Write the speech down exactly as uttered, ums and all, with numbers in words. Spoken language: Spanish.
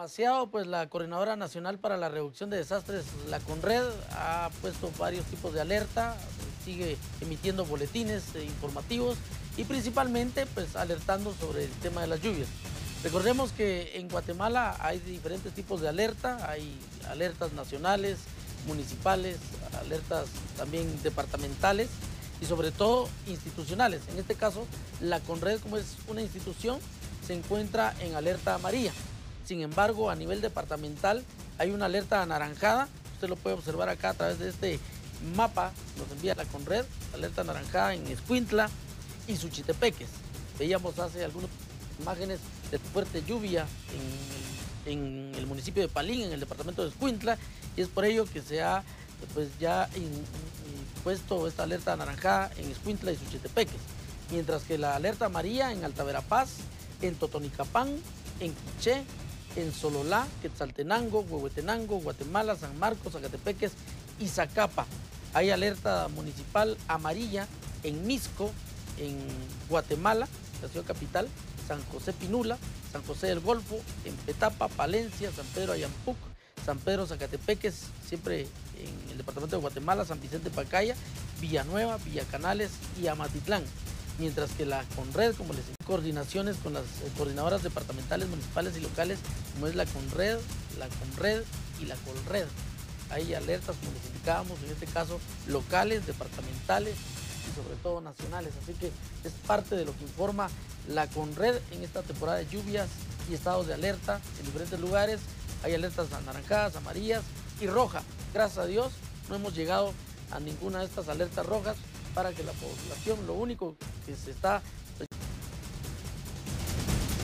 demasiado, pues la Coordinadora Nacional para la Reducción de Desastres, la CONRED, ha puesto varios tipos de alerta, sigue emitiendo boletines eh, informativos y principalmente pues alertando sobre el tema de las lluvias. Recordemos que en Guatemala hay diferentes tipos de alerta, hay alertas nacionales, municipales, alertas también departamentales y sobre todo institucionales. En este caso, la CONRED, como es una institución, se encuentra en alerta amarilla. Sin embargo, a nivel departamental hay una alerta anaranjada. Usted lo puede observar acá a través de este mapa, nos envía la CONRED, alerta anaranjada en Escuintla y Suchitepeques. Veíamos hace algunas imágenes de fuerte lluvia en, en el municipio de Palín, en el departamento de Escuintla, y es por ello que se ha pues, ya in, in, puesto esta alerta anaranjada en Escuintla y Suchitepeques, mientras que la alerta amarilla en Altaverapaz, en Totonicapán, en Quiché, en Sololá, Quetzaltenango, Huehuetenango, Guatemala, San Marcos, Zacatepéquez y Zacapa. Hay alerta municipal amarilla en Misco, en Guatemala, la ciudad capital, San José Pinula, San José del Golfo, en Petapa, Palencia, San Pedro Ayampuc, San Pedro Sacatepéquez, siempre en el departamento de Guatemala, San Vicente Pacaya, Villanueva, Villa Canales y Amatitlán. Mientras que la CONRED, como les digo, coordinaciones con las coordinadoras departamentales, municipales y locales, como es la CONRED, la CONRED y la COLRED. Hay alertas, como les indicábamos, en este caso, locales, departamentales y sobre todo nacionales. Así que es parte de lo que informa la CONRED en esta temporada de lluvias y estados de alerta en diferentes lugares. Hay alertas anaranjadas, amarillas y rojas. Gracias a Dios no hemos llegado a ninguna de estas alertas rojas, para que la población, lo único que se está